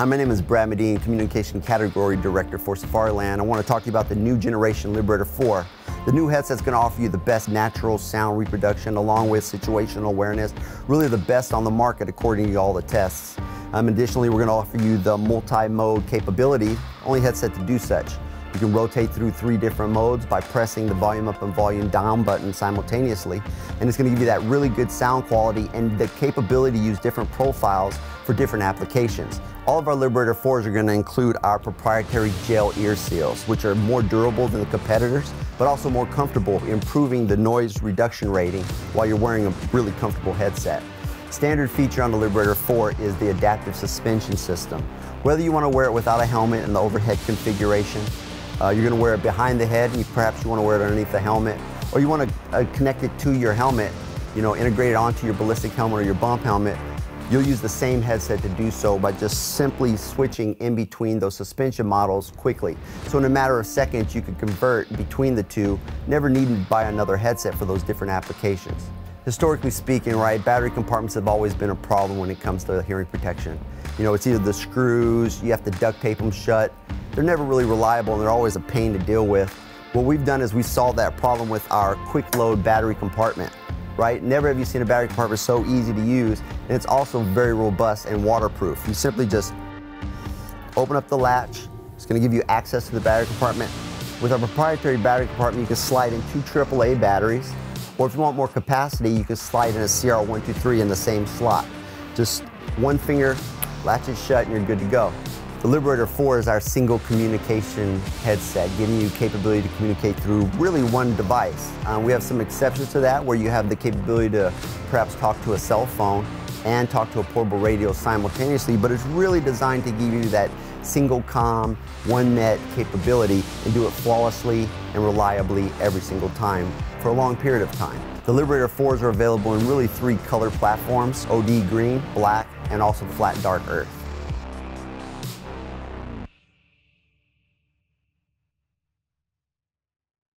Hi, my name is Brad Medine, Communication Category Director for Safariland. I want to talk to you about the new generation Liberator 4. The new headset's going to offer you the best natural sound reproduction along with situational awareness, really the best on the market according to all the tests. Additionally, we're going to offer you the multi-mode capability, only headset to do such. You can rotate through 3 different modes by pressing the volume up and volume down button simultaneously. And it's going to give you that really good sound quality and the capability to use different profiles for different applications. All of our Liberator 4s are going to include our proprietary gel ear seals, which are more durable than the competitors, but also more comfortable, improving the noise reduction rating while you're wearing a really comfortable headset. Standard feature on the Liberator 4 is the adaptive suspension system. Whether you want to wear it without a helmet in the overhead configuration, you're going to wear it behind the head, and perhaps you want to wear it underneath the helmet, or you want to connect it to your helmet, integrate it onto your ballistic helmet or your bump helmet. You'll use the same headset to do so by just simply switching in between those suspension models quickly. So in a matter of seconds, you can convert between the two, never needing to buy another headset for those different applications. Historically speaking, right, battery compartments have always been a problem when it comes to hearing protection. It's either the screws, you have to duct tape them shut. They're never really reliable and they're always a pain to deal with. What we've done is we solved that problem with our quick load battery compartment, right? Never have you seen a battery compartment so easy to use, and it's also very robust and waterproof. You simply just open up the latch. It's going to give you access to the battery compartment. With our proprietary battery compartment, you can slide in 2 AAA batteries, or if you want more capacity, you can slide in a CR123 in the same slot. Just one finger, latch it shut, and you're good to go. The Liberator 4 is our single communication headset, giving you capability to communicate through really one device. We have some exceptions to that where you have the capability to perhaps talk to a cell phone and talk to a portable radio simultaneously, but it's really designed to give you that single comm, one net capability and do it flawlessly and reliably every single time for a long period of time. The Liberator 4s are available in really 3 color platforms, OD green, black, and also the flat dark earth.